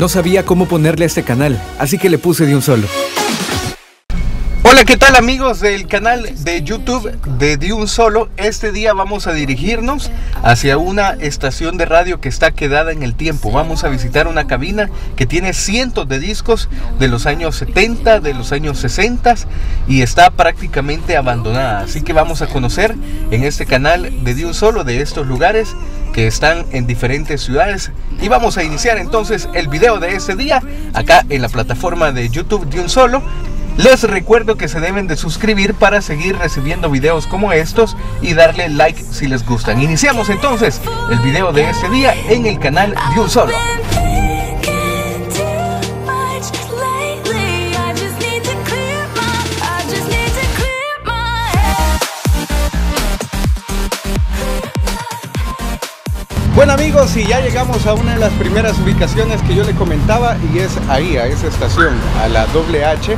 No sabía cómo ponerle a este canal, así que le puse Diunsolo. Hola, ¿qué tal amigos del canal de YouTube de Diunsolo? Este día vamos a dirigirnos hacia una estación de radio que está quedada en el tiempo. Vamos a visitar una cabina que tiene cientos de discos de los años 70, de los años 60 y está prácticamente abandonada. Así que vamos a conocer en este canal de Diunsolo de estos lugares que están en diferentes ciudades. Y vamos a iniciar entonces el video de este día acá en la plataforma de YouTube Diunsolo. Les recuerdo que se deben de suscribir para seguir recibiendo videos como estos y darle like si les gustan. Iniciamos entonces el video de este día en el canal Diunsolo. Bueno amigos, y ya llegamos a una de las primeras ubicaciones que yo les comentaba, y es ahí, a esa estación, a la Doble H,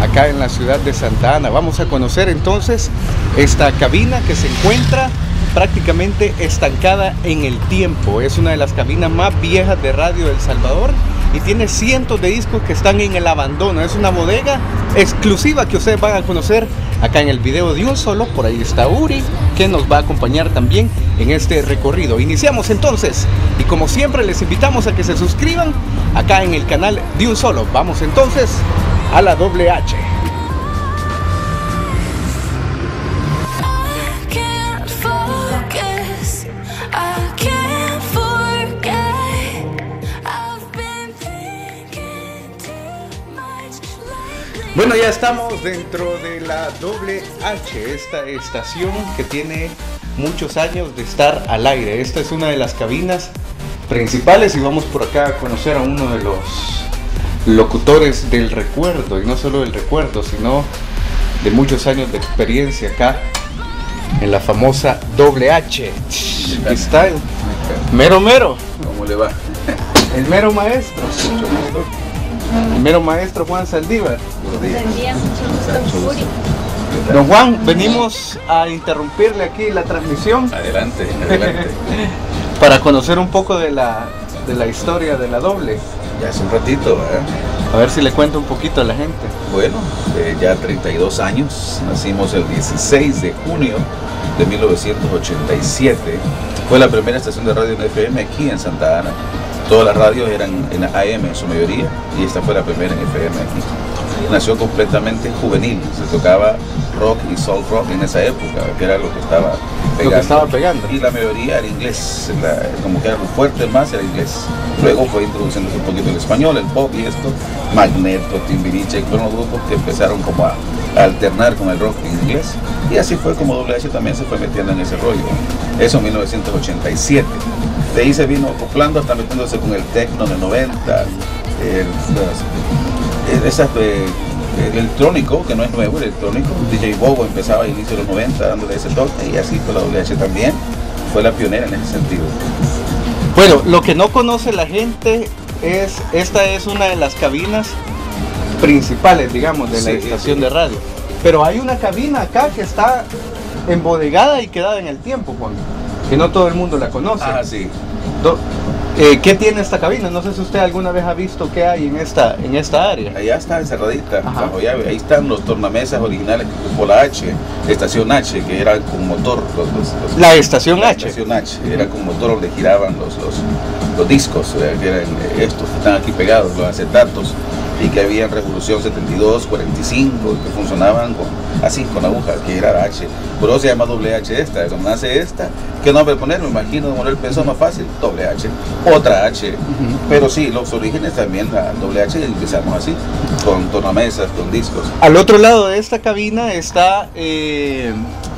acá en la ciudad de Santa Ana. Vamos a conocer entonces esta cabina que se encuentra prácticamente estancada en el tiempo. Es una de las cabinas más viejas de radio de El Salvador y tiene cientos de discos que están en el abandono. Es una bodega exclusiva que ustedes van a conocer acá en el video Diunsolo. Por ahí está Uri, que nos va a acompañar también en este recorrido. Iniciamos entonces, y como siempre les invitamos a que se suscriban acá en el canal Diunsolo. Vamos entonces a la Doble H. Bueno, ya estamos dentro de la Doble H, esta estación que tiene muchos años de estar al aire. Esta es una de las cabinas principales y vamos por acá a conocer a uno de los locutores del recuerdo, y no solo del recuerdo, sino de muchos años de experiencia acá en la famosa Doble H. Aquí está el mero mero. ¿Cómo le va? El mero maestro. El mero maestro Juan Saldívar. Buenos días. Don Juan, venimos a interrumpirle aquí la transmisión. Adelante, adelante. Para conocer un poco de la historia de la Doble. Ya hace un ratito, ¿verdad? A ver si le cuento un poquito a la gente. Bueno, ya 32 años, nacimos el 16 de junio de 1987. Fue la primera estación de radio en FM aquí en Santa Ana. Todas las radios eran en AM en su mayoría, y esta fue la primera en FM aquí. Nació completamente juvenil, se tocaba rock y soul rock en esa época, que era lo que estaba pegando. Y la mayoría era inglés, como que era lo fuerte más era inglés. Luego fue introduciéndose un poquito el español, el pop y esto. Magneto, Timbiriche, fueron los grupos que empezaron como a alternar con el rock en inglés. Y así fue como Doble H también se fue metiendo en ese rollo. Eso en 1987. De ahí se vino acoplando hasta metiéndose con el techno de 90, electrónico, que no es nuevo, electrónico. DJ Bobo empezaba a inicio de los 90 dándole ese toque, y así fue la Doble H también. Fue la pionera en ese sentido. Bueno, lo que no conoce la gente es, esta es una de las cabinas principales, digamos, de la estación de radio. Pero hay una cabina acá que está embodegada y quedada en el tiempo, Juan, que no todo el mundo la conoce. Ah, sí. ¿Qué tiene esta cabina? No sé si usted alguna vez ha visto qué hay en esta área. Allá está encerradita, bajo llave. Ahí están los tornamesas originales que ocupó la H, estación H, que era con motor. La estación H. La estación H, era con motor donde giraban los discos, que eran estos que están aquí pegados, los acetatos, y que había en Revolución 72, 45, que funcionaban así, con agujas, que era la H. Por eso se llama Doble H esta, cuando nace esta, ¿qué nombre poner? Me imagino, como él pensó más fácil, Doble H, otra H. Pero sí, los orígenes también, la Doble H, empezamos así, con tornamesas, con discos. Al otro lado de esta cabina está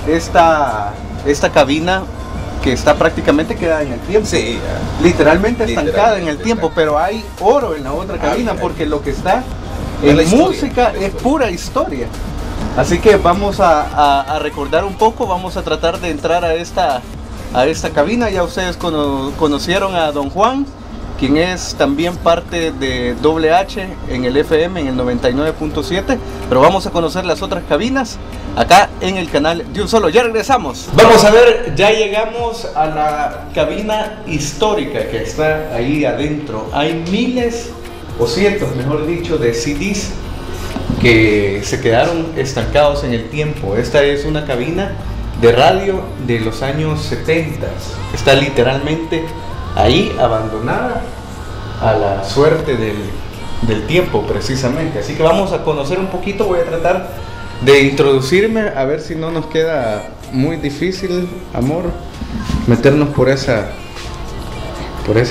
esta cabina que está prácticamente quedada en el tiempo, sí, literalmente estancada en el tiempo, pero hay oro en la otra cabina, porque lo que está en música es pura historia. Así que vamos a recordar un poco, vamos a tratar de entrar a esta cabina. Ya ustedes conocieron a don Juan, quien es también parte de Doble H en el FM, en el 99.7, pero vamos a conocer las otras cabinas acá en el canal Diunsolo. Ya regresamos. Vamos a ver, ya llegamos a la cabina histórica que está ahí adentro. Hay miles o cientos, mejor dicho, de CDs que se quedaron estancados en el tiempo. Esta es una cabina de radio de los años 70, está literalmente ahí abandonada a la suerte del tiempo, precisamente. Así que vamos a conocer un poquito. Voy a tratar de introducirme, a ver si no nos queda muy difícil, amor, meternos por esa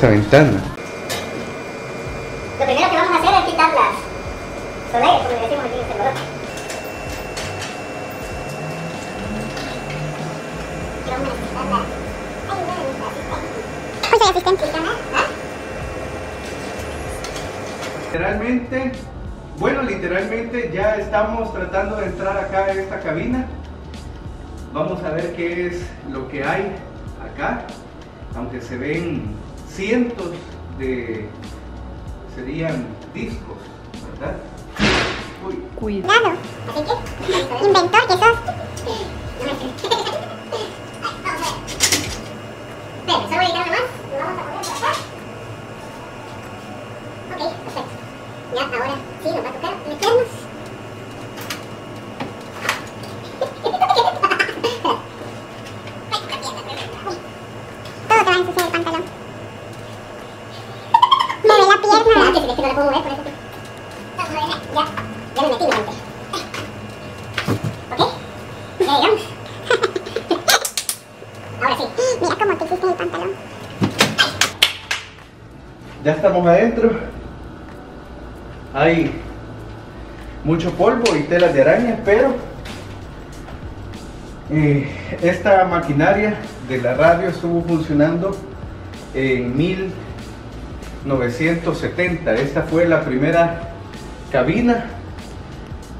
ventana. Lo primero que vamos a hacer es quitar las soleas, como le decimos aquí en El Salvador. Y vamos a quitar las... Ay, no, asistente. Literalmente, bueno, literalmente ya estamos tratando de entrar acá en esta cabina. Vamos a ver qué es lo que hay acá, aunque se ven cientos de... serían discos, ¿verdad? Uy. Cuidado, así que, inventor que sos. Bueno, solo voy a editar nomás, lo vamos a poner por acá. Ok, perfecto. Ya, ahora sí nos va a tocar meternos. Ya estamos adentro. Hay mucho polvo y telas de araña, pero esta maquinaria de la radio estuvo funcionando en 1970. Esta fue la primera cabina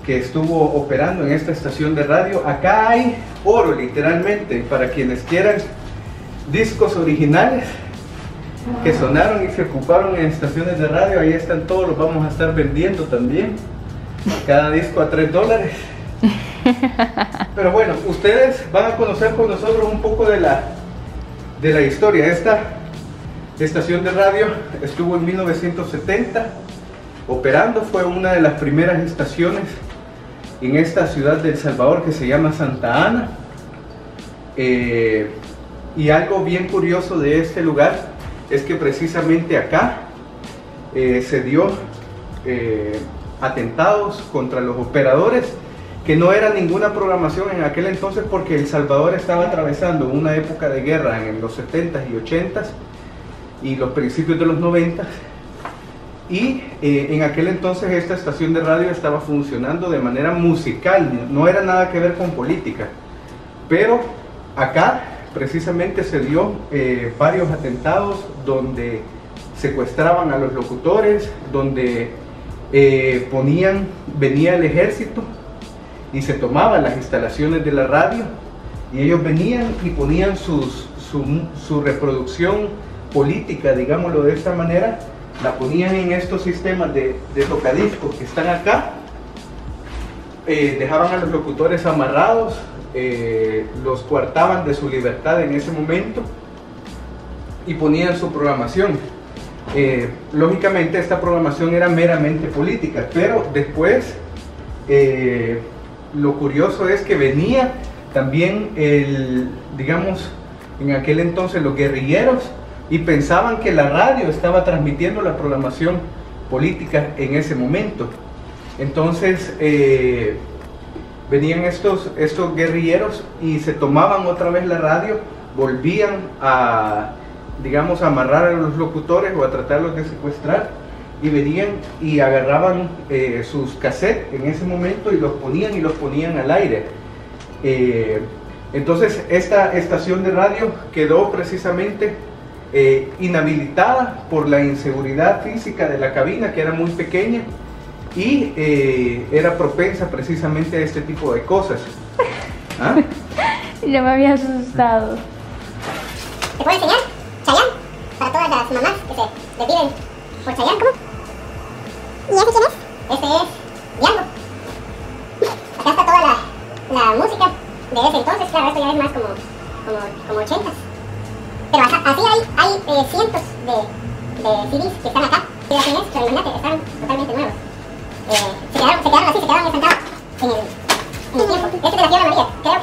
que estuvo operando en esta estación de radio. Acá hay oro, literalmente, para quienes quieran discos originales que sonaron y se ocuparon en estaciones de radio. Ahí están todos, los vamos a estar vendiendo también, cada disco a $3. Pero bueno, ustedes van a conocer con nosotros un poco de la historia. Esta estación de radio estuvo en 1970 operando, fue una de las primeras estaciones en esta ciudad de El Salvador que se llama Santa Ana. Y algo bien curioso de este lugar es que precisamente acá se dio atentados contra los operadores, que no era ninguna programación en aquel entonces, porque El Salvador estaba atravesando una época de guerra en los 70s y 80s y los principios de los 90s, y en aquel entonces esta estación de radio estaba funcionando de manera musical, no era nada que ver con política. Pero acá precisamente se dio varios atentados donde secuestraban a los locutores, donde venía el ejército y se tomaban las instalaciones de la radio, y ellos venían y ponían su reproducción política, digámoslo de esta manera, la ponían en estos sistemas de tocadiscos que están acá. Dejaban a los locutores amarrados, los coartaban de su libertad en ese momento y ponían su programación. Lógicamente esta programación era meramente política, pero después lo curioso es que venía también digamos, en aquel entonces los guerrilleros, y pensaban que la radio estaba transmitiendo la programación política en ese momento. Entonces venían estos guerrilleros y se tomaban otra vez la radio, volvían a, digamos, amarrar a los locutores o a tratarlos de secuestrar, y venían y agarraban sus cassettes en ese momento y los ponían al aire. Entonces esta estación de radio quedó precisamente inhabilitada por la inseguridad física de la cabina, que era muy pequeña y era propensa precisamente a este tipo de cosas. ¿Ah? Ya me había asustado. ¿Te puedo enseñar Chayán? Para todas las mamás que se desviven por Chayán, ¿cómo? ¿Y ese quién es? Ese es Diablo. Acá está toda la música de ese entonces. Claro, esto ya es más como 80s. Pero así hay cientos de CDs que están acá. Y hace meses que adivinaste que estaban totalmente nuevos. Se quedaron estancados en el tiempo. Este es de la tierra amarilla, creo que esto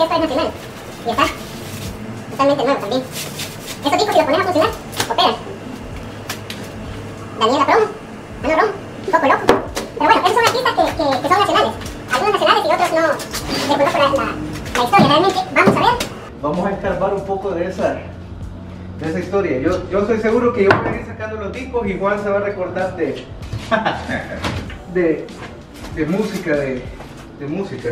es nacional. Y está totalmente nuevo también. Estos discos, si los pones a funcionar, operan. Daniela Promo, Mano Romo, Poco Loco. Pero bueno, esos son artistas que son nacionales. Algunos nacionales y otros no. Desconozco la historia, realmente vamos a ver. Vamos a escarbar un poco de esa historia. Yo estoy seguro que yo voy a ir sacando los discos y Juan se va a recordar de música, de música.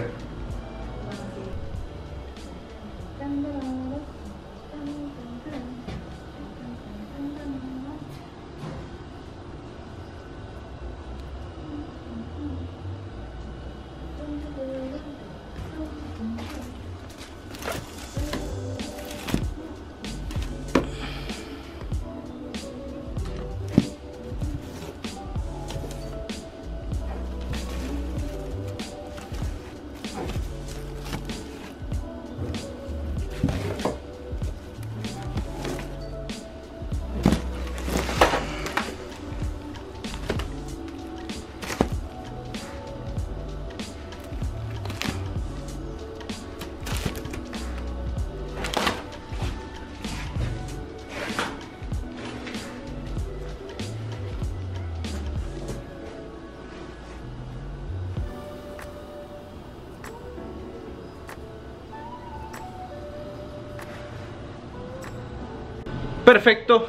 Perfecto,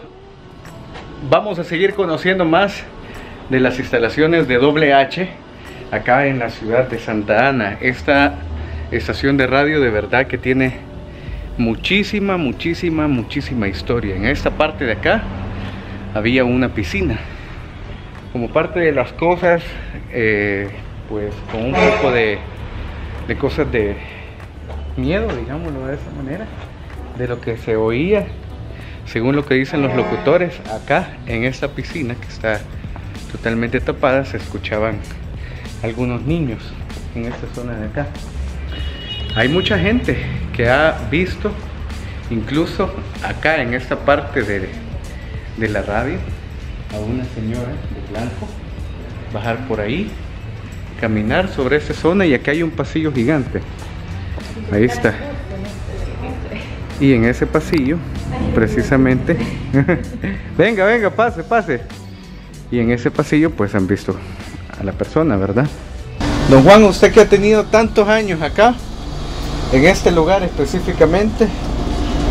vamos a seguir conociendo más de las instalaciones de Doble H acá en la ciudad de Santa Ana. Esta estación de radio de verdad que tiene muchísima historia. En esta parte de acá había una piscina. Como parte de las cosas, pues con un poco de cosas de miedo, digámoslo de esa manera, de lo que se oía. Según lo que dicen los locutores, acá en esta piscina que está totalmente tapada se escuchaban algunos niños en esta zona de acá. Hay mucha gente que ha visto, incluso acá en esta parte de la radio, a una señora de blanco bajar por ahí, caminar sobre esta zona, y acá hay un pasillo gigante. Ahí está. Y en ese pasillo precisamente venga, pase. Y en ese pasillo pues han visto a la persona, ¿verdad? Don Juan, usted que ha tenido tantos años acá en este lugar específicamente,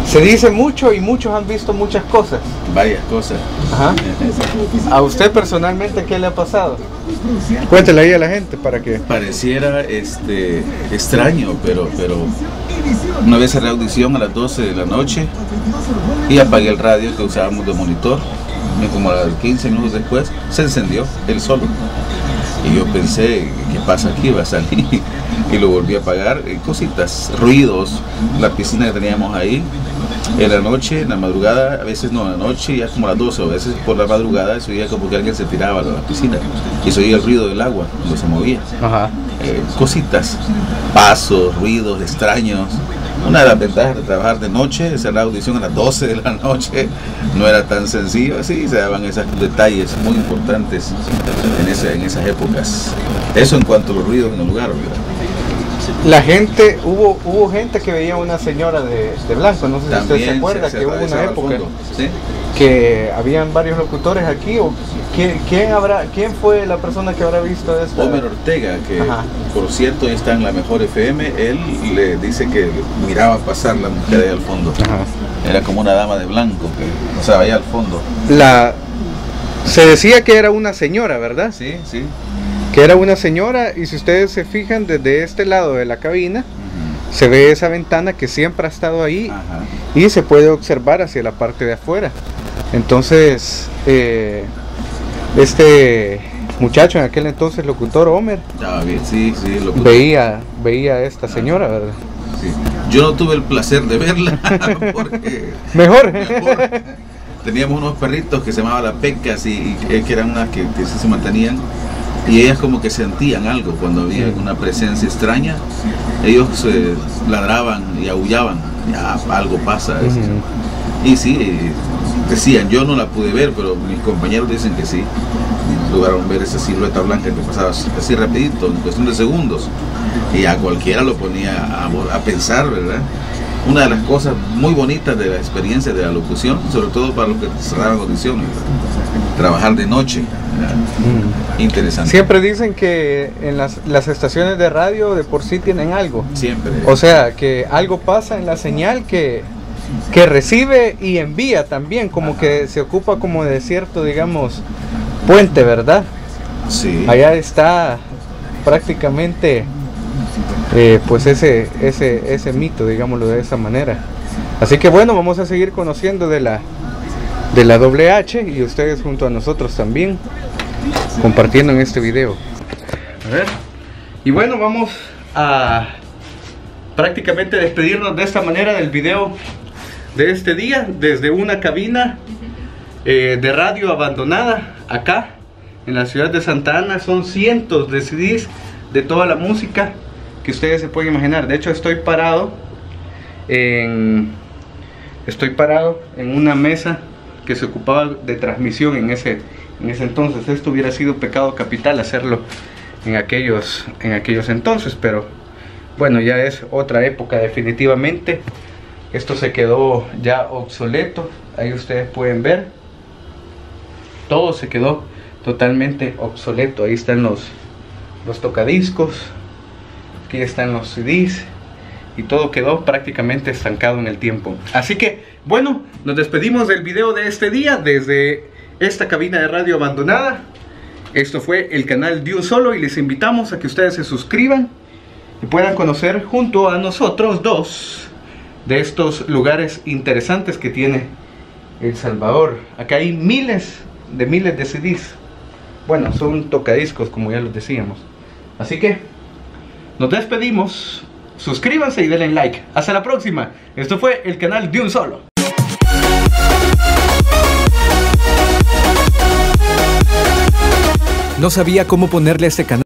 se dice mucho y muchos han visto muchas cosas, varias cosas. Ajá. A usted personalmente, ¿qué le ha pasado? Cuéntele ahí a la gente para que pareciera extraño, pero una vez cerré audición a las 12 de la noche y apagué el radio que usábamos de monitor. Y como a las 15 minutos después se encendió él solo. Y yo pensé, ¿qué pasa aquí? Va a salir. Y lo volví a apagar. Cositas, ruidos, la piscina que teníamos ahí. En la noche, en la madrugada, a veces no, en la noche ya como a las 12, a veces por la madrugada se oía como que alguien se tiraba a la piscina y se oía el ruido del agua cuando se movía. Ajá. Cositas, pasos, ruidos extraños. Una de las ventajas de trabajar de noche, hacer la audición a las 12 de la noche, no era tan sencillo así, se daban esos detalles muy importantes en esas épocas. Eso en cuanto a los ruidos en el lugar, ¿verdad? La gente, hubo gente que veía a una señora de blanco, no sé si también usted se acuerda, que hubo una época, ¿sí?, que habían varios locutores aquí. O ¿quién fue la persona que habrá visto esto? Homer Ortega, que ajá, por cierto está en la mejor FM. Él le dice que miraba pasar la mujer ahí al fondo. Ajá. Era como una dama de blanco que pasaba allá al fondo. Se decía que era una señora, ¿verdad? Sí, sí. Que era una señora, y si ustedes se fijan desde este lado de la cabina, uh-huh, se ve esa ventana que siempre ha estado ahí. Ajá. Y se puede observar hacia la parte de afuera. Entonces, este muchacho en aquel entonces, locutor Homer, sí, locutor, veía a esta señora, ¿verdad? Sí. Yo no tuve el placer de verla porque mejor. Teníamos unos perritos que se llamaban las pecas, y que eran unas que se mantenían. Y ellas como que sentían algo cuando había alguna presencia extraña. Ellos se ladraban y aullaban, ya algo pasa. Uh-huh. Y sí, decían, yo no la pude ver, pero mis compañeros dicen que sí. lograron ver esa silueta blanca que pasaba así rapidito, en cuestión de segundos, y a cualquiera lo ponía a pensar, ¿verdad? Una de las cosas muy bonitas de la experiencia de la locución, sobre todo para los que cerraban audiciones, trabajar de noche, interesante. Siempre dicen que en las estaciones de radio de por sí tienen algo. Siempre. O sea, que algo pasa en la señal que recibe y envía también, como ajá, que se ocupa como de cierto, digamos, puente, ¿verdad? Sí. Allá está prácticamente... pues ese mito, digámoslo de esa manera. Así que bueno, vamos a seguir conociendo de la Doble H y ustedes junto a nosotros también compartiendo en este video. A ver, y bueno, vamos a prácticamente despedirnos de esta manera del video de este día desde una cabina de radio abandonada acá en la ciudad de Santa Ana. Son cientos de CDs de toda la música que ustedes se pueden imaginar. De hecho, estoy parado en una mesa que se ocupaba de transmisión en ese entonces. Esto hubiera sido pecado capital hacerlo en aquellos entonces, pero bueno, ya es otra época definitivamente. Esto se quedó ya obsoleto. Ahí ustedes pueden ver, todo se quedó totalmente obsoleto. Ahí están los tocadiscos, aquí están los CDs y todo quedó prácticamente estancado en el tiempo. Así que bueno, nos despedimos del video de este día desde esta cabina de radio abandonada. Esto fue el canal Diunsolo y les invitamos a que ustedes se suscriban y puedan conocer junto a nosotros dos de estos lugares interesantes que tiene El Salvador. Acá hay miles de CDs. Bueno, son tocadiscos, como ya los decíamos. Así que nos despedimos, suscríbanse y denle like. Hasta la próxima. Esto fue el canal Diunsolo. No sabía cómo ponerle a este canal.